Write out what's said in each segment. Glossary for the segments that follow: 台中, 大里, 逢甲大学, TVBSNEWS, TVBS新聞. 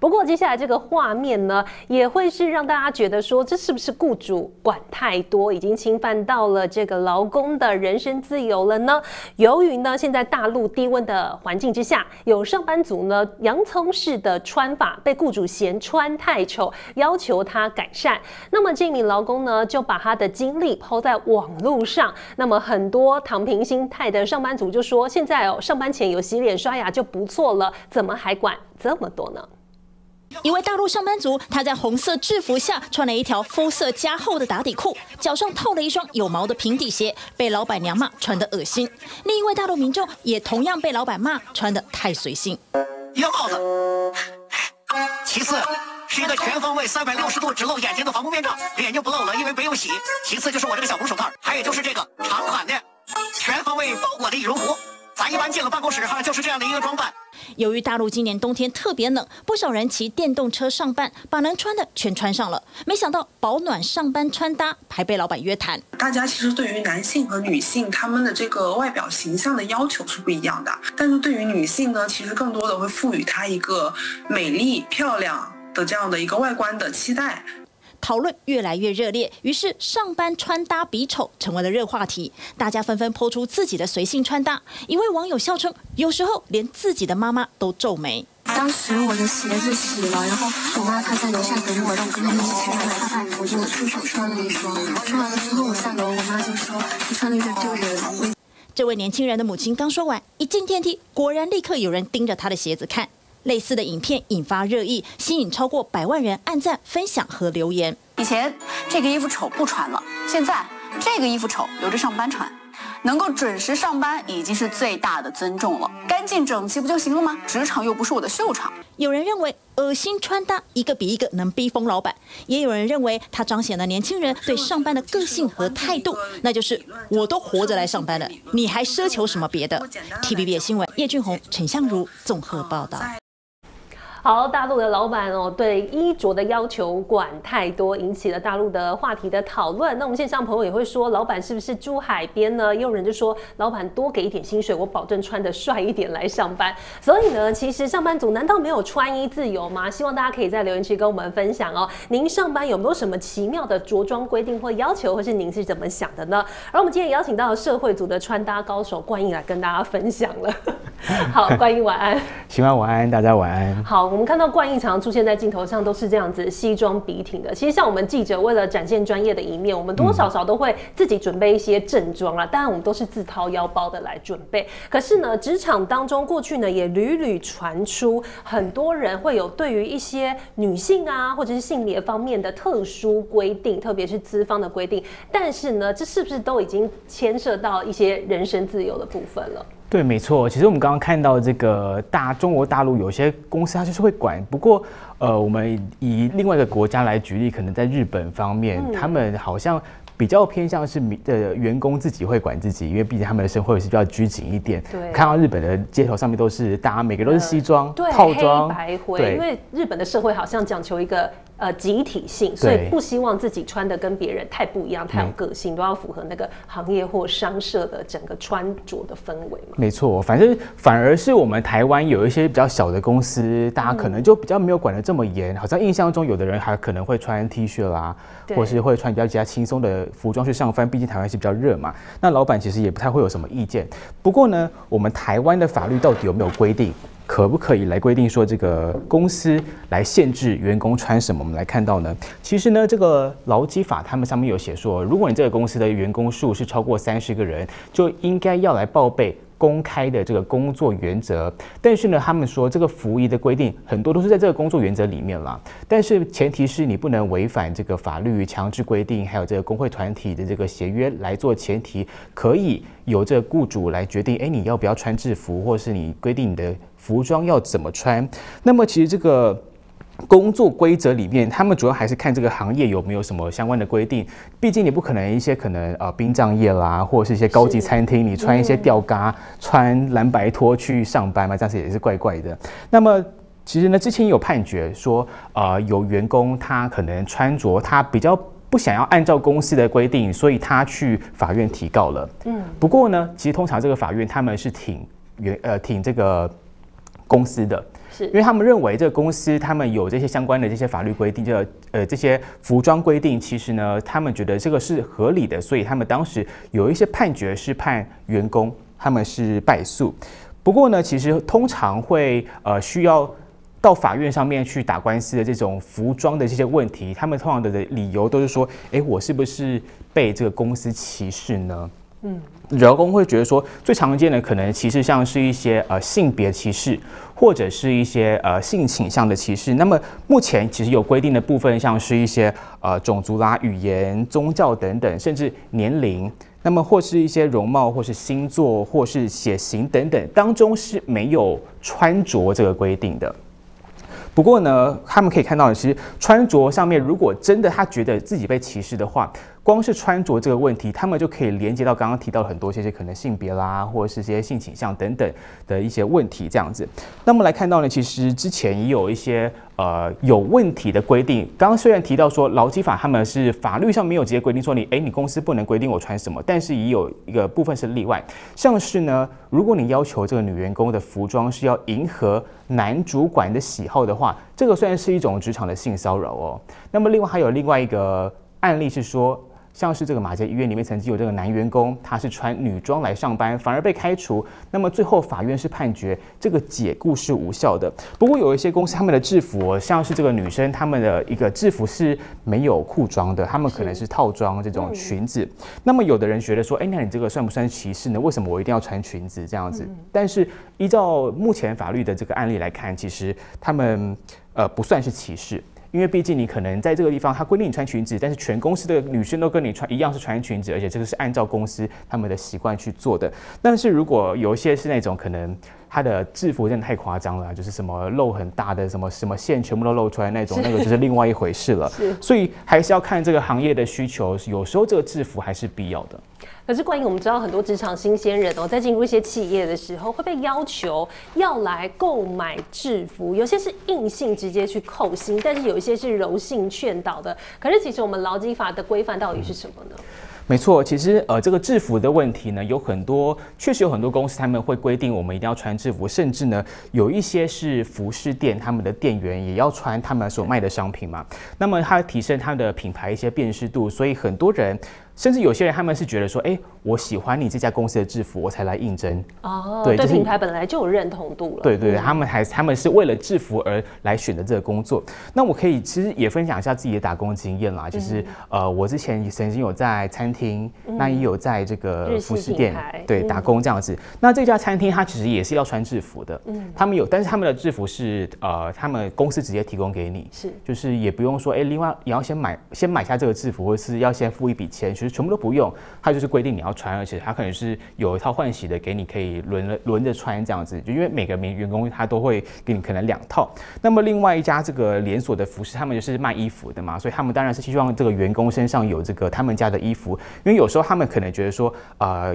不过接下来这个画面呢，也会是让大家觉得说，这是不是雇主管太多，已经侵犯到了这个劳工的人身自由了呢？由于呢，现在大陆低温的环境之下，有上班族呢洋葱式的穿法被雇主嫌穿太丑，要求他改善。那么这名劳工呢，就把他的经历抛在网络上。那么很多躺平心态的上班族就说，现在哦，上班前有洗脸刷牙就不错了，怎么还管这么多呢？ 一位大陆上班族，他在红色制服下穿了一条肤色加厚的打底裤，脚上套了一双有毛的平底鞋，被老板娘骂穿得恶心。另一位大陆民众也同样被老板骂穿得太随性。一个帽子，其次是一个全方位360度只露眼睛的防风面罩，眼睛不露了，因为没有洗。其次就是我这个小红手套，还有就是这个长款的全方位包裹的羽绒服。 咱一般进了办公室哈，就是这样的一个装扮。由于大陆今年冬天特别冷，不少人骑电动车上班，把能穿的全穿上了。没想到保暖上班穿搭还被老板约谈。大家其实对于男性和女性他们的这个外表形象的要求是不一样的，但是对于女性呢，其实更多的会赋予她一个美丽、漂亮的这样的一个外观的期待。 讨论越来越热烈，于是上班穿搭比丑成为了热话题，大家纷纷抛出自己的随性穿搭。一位网友笑称，有时候连自己的妈妈都皱眉。当时我的鞋子洗了，然后我妈她在楼下等我，让我跟她一起去买饭，我就出手穿了一双。穿完了之后我下楼，我妈就说：“你穿的有点丢人。”这位年轻人的母亲刚说完，一进电梯，果然立刻有人盯着她的鞋子看。 类似的影片引发热议，吸引超过100万人按赞、分享和留言。以前这个衣服丑不穿了，现在这个衣服丑留着上班穿，能够准时上班已经是最大的尊重了。干净整齐不就行了吗？职场又不是我的秀场。有人认为恶心穿搭一个比一个能逼疯老板，也有人认为它彰显了年轻人对上班的个性和态度，那就是我都活着来上班了，你还奢求什么别的 ？TVB 新闻叶俊宏、陈相如综合报道。 好，大陆的老板哦，对衣着的要求管太多，引起了大陆的话题的讨论。那我们线上朋友也会说，老板是不是住海边呢？也有人就说，老板多给一点薪水，我保证穿得帅一点来上班。所以呢，其实上班族难道没有穿衣自由吗？希望大家可以在留言区跟我们分享哦，您上班有没有什么奇妙的着装规定或要求，或是您是怎么想的呢？而我们今天也邀请到了社会组的穿搭高手冠毅来跟大家分享了。好，冠毅晚安。喜欢晚安，大家晚安。好。 我们看到冠毅常出现在镜头上，都是这样子西装笔挺的。其实像我们记者为了展现专业的一面，我们多多少少都会自己准备一些正装啦。当然我们都是自掏腰包的来准备。可是呢，职场当中过去呢也屡屡传出很多人会有对于一些女性啊或者是性别方面的特殊规定，特别是资方的规定。但是呢，这是不是都已经牵涉到一些人身自由的部分了？ 对，没错。其实我们刚刚看到这个中国大陆有些公司，它就是会管。不过，我们以另外一个国家来举例，可能在日本方面，他们好像比较偏向是员工自己会管自己，因为毕竟他们的生活也是比较拘谨一点。对，看到日本的街头上面都是大家每个都是西装、套装、黑白灰，因为日本的社会好像讲求一个。 集体性，所以不希望自己穿的跟别人太不一样，太有个性，都要符合那个行业或商社的整个穿着的氛围嘛。没错，反而是我们台湾有一些比较小的公司，大家可能就比较没有管得这么严，好像印象中有的人还可能会穿 T 恤啦，或是会穿比较轻松的服装去上班，毕竟台湾是比较热嘛。那老板其实也不太会有什么意见。不过呢，我们台湾的法律到底有没有规定？ 可不可以来规定说这个公司来限制员工穿什么？我们来看到呢，其实呢，这个劳基法他们上面有写说，如果你这个公司的员工数是超过30个人，就应该要来报备。 公开的这个工作原则，但是呢，他们说这个服役的规定很多都是在这个工作原则里面啦。但是前提是你不能违反这个法律强制规定，还有这个工会团体的这个协约来做前提，可以由这个雇主来决定，哎，你要不要穿制服，或是你规定你的服装要怎么穿。那么其实这个。 工作规则里面，他们主要还是看这个行业有没有什么相关的规定。毕竟你不可能一些可能殡葬业啦，或者是一些高级餐厅，你穿一些吊嘎、穿蓝白拖去上班嘛，这样子也是怪怪的。那么。 其实呢，之前有判决说，有员工他可能穿着他比较不想要按照公司的规定，所以他去法院提告了。嗯，不过呢，其实通常这个法院他们是挺这个公司的。是因为他们认为这个公司他们有这些相关的这些法律规定，这些服装规定，其实呢，他们觉得这个是合理的，所以他们当时有一些判决是判员工他们是败诉。不过呢，其实通常会需要到法院上面去打官司的这种服装的这些问题，他们通常的理由都是说，哎，我是不是被这个公司歧视呢？ 嗯，劳工会觉得说，最常见的可能歧视像是一些性别歧视，或者是一些性倾向的歧视。那么目前其实有规定的部分，像是一些种族啦、语言、宗教等等，甚至年龄，那么或是一些容貌，或是星座，或是血型等等，当中是没有穿着这个规定的。 不过呢，他们可以看到的，其实穿着上面，如果真的他觉得自己被歧视的话，光是穿着这个问题，他们就可以连接到刚刚提到的很多这些可能性别啦，或者是这些性倾向等等的一些问题这样子。那么来看到呢，其实之前也有一些有问题的规定。刚刚虽然提到说劳基法他们是法律上没有直接规定说你公司不能规定我穿什么，但是也有一个部分是例外，像是呢，如果你要求这个女员工的服装是要迎合男主管的喜好的话，这个虽然是一种职场的性骚扰哦。那么另外还有另外一个案例是说，像是这个马偕医院里面曾经有这个男员工，他是穿女装来上班，反而被开除。那么最后法院是判决这个解雇是无效的。不过有一些公司他们的制服哦，像是这个女生他们的一个制服是没有裤装的，他们可能是套装这种裙子。那么有的人觉得说，哎，那你这个算不算歧视呢？为什么我一定要穿裙子这样子？但是依照目前法律的这个案例来看，其实他们不算是歧视。 因为毕竟你可能在这个地方，它规定你穿裙子，但是全公司的女生都跟你一样是穿裙子，而且这个是按照公司他们的习惯去做的。但是如果有一些是那种可能它的制服真的太夸张了，就是什么露很大的，什么线全部都露出来那种，那个就是另外一回事了。所以还是要看这个行业的需求，有时候这个制服还是必要的。 可是，关于我们知道很多职场新鲜人哦，在进入一些企业的时候，会被要求要来购买制服，有些是硬性直接去扣薪，但是有一些是柔性劝导的。可是，其实我们劳基法的规范到底是什么呢？没错，其实这个制服的问题呢，有很多，确实有很多公司他们会规定我们一定要穿制服，甚至呢有一些是服饰店，他们的店员也要穿他们所卖的商品嘛。那么它提升它的品牌一些辨识度，所以很多人。 甚至有些人他们是觉得说，哎，我喜欢你这家公司的制服，我才来应征。哦，对，就是、品牌本来就有认同度了。对对对，他们是为了制服而来选择这个工作。那我可以其实也分享一下自己的打工经验啦，就是、我之前也曾经有在餐厅，那也有在这个服饰店对打工这样子。那这家餐厅它其实也是要穿制服的，他们有，但是他们的制服是他们公司直接提供给你，是就是也不用说，哎，另外也要先买下这个制服，或是要先付一笔钱去。 全部都不用，它就是规定你要穿，而且它可能是有一套换洗的给你，可以轮着穿这样子。就因为每个员工他都会给你可能2套。那么另外一家这个连锁的服饰，他们就是卖衣服的嘛，所以他们当然是希望这个员工身上有这个他们家的衣服。因为有时候他们可能觉得说，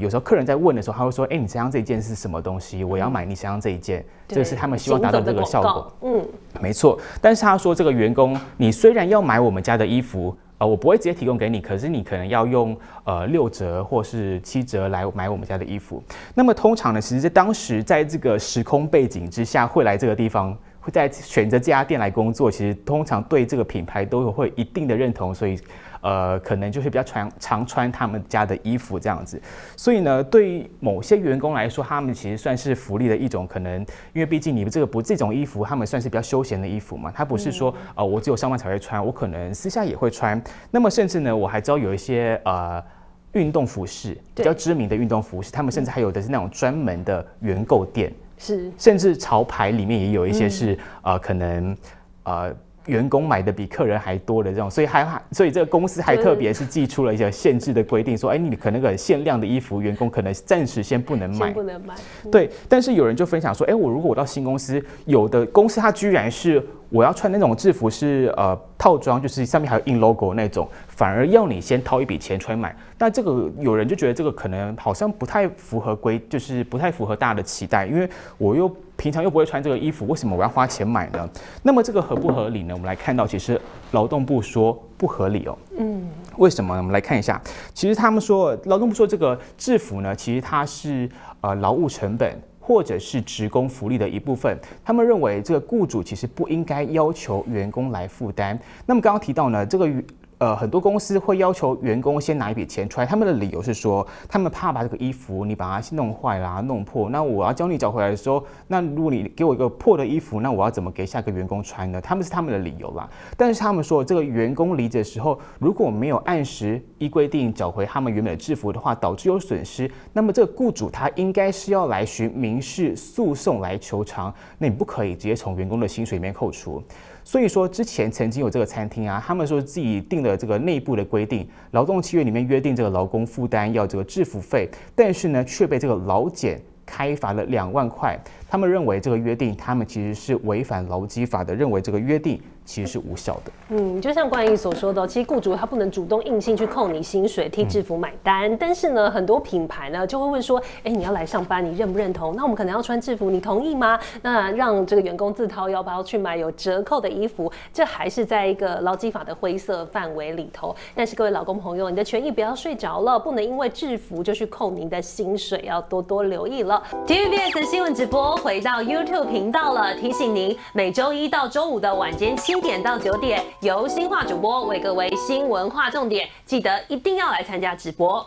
有时候客人在问的时候，他会说，哎，你身上这一件是什么东西？我要买你身上这一件。这是他们希望达到这个效果。嗯，没错。但是他说，这个员工，你虽然要买我们家的衣服。 我不会直接提供给你，可是你可能要用6折或是7折来买我们家的衣服。那么通常呢，其实在当时在这个时空背景之下，会来这个地方，会在选择这家店来工作，其实通常对这个品牌都会有一定的认同，所以可能就是比较常穿他们家的衣服这样子。所以呢，对于某些员工来说，他们其实算是福利的一种可能，因为毕竟你这种衣服，他们算是比较休闲的衣服嘛，它不是说我只有上班才会穿，我可能私下也会穿。 那么甚至呢，我还知道有一些运动服饰比较知名的运动服饰，他们甚至还有的是那种专门的原购店，是甚至潮牌里面也有一些是可能员工买的比客人还多的这种，所以这个公司还特别是寄出了一些限制的规定，说，哎，你可能那个限量的衣服，员工可能暂时先不能买，不能买。对，但是有人就分享说，哎，如果我到新公司，有的公司它居然是我要穿那种制服是套装，就是上面还有印 logo 那种，反而要你先掏一笔钱出来买。那这个有人就觉得这个可能好像不太符合就是不太符合大家的期待，因为我又。 平常又不会穿这个衣服，为什么我要花钱买呢？那么这个合不合理呢？我们来看到，其实劳动部说不合理哦。嗯，为什么呢？我们来看一下，其实他们说劳动部说这个制服呢，其实它是劳务成本或者是职工福利的一部分。他们认为这个雇主其实不应该要求员工来负担。那么刚刚提到呢，这个很多公司会要求员工先拿一笔钱出来，他们的理由是说，他们怕把这个衣服你把它弄坏啦、弄破，那我要教你找回来的时候，那如果你给我一个破的衣服，那我要怎么给下个员工穿呢？他们的理由啦。但是他们说，这个员工离职的时候，如果没有按时依规定找回他们原本的制服的话，导致有损失，那么这个雇主他应该是要来循民事诉讼来求偿，那你不可以直接从员工的薪水里面扣除。所以说，之前曾经有这个餐厅啊，他们说自己定了这个内部的规定，劳动契约里面约定这个劳工负担要这个制服费，但是呢，却被这个劳检开罚了2万块。他们认为这个约定，他们其实是违反劳基法的，认为这个约定其实是无效的。就像冠毅所说的，其实雇主他不能主动硬性去扣你薪水替制服买单，但是呢，很多品牌呢就会问说，你要来上班，你认不认同？那我们可能要穿制服，你同意吗？那让这个员工自掏腰包去买有折扣的衣服，这还是在一个劳基法的灰色范围里头。但是各位劳工朋友，你的权益不要睡着了，不能因为制服就去扣您的薪水，要多多留意了。TVBS 新闻直播。回到 YouTube 频道了，提醒您每周一到周五的晚间7点到9点，由新化主播为各位新闻画重点，记得一定要来参加直播。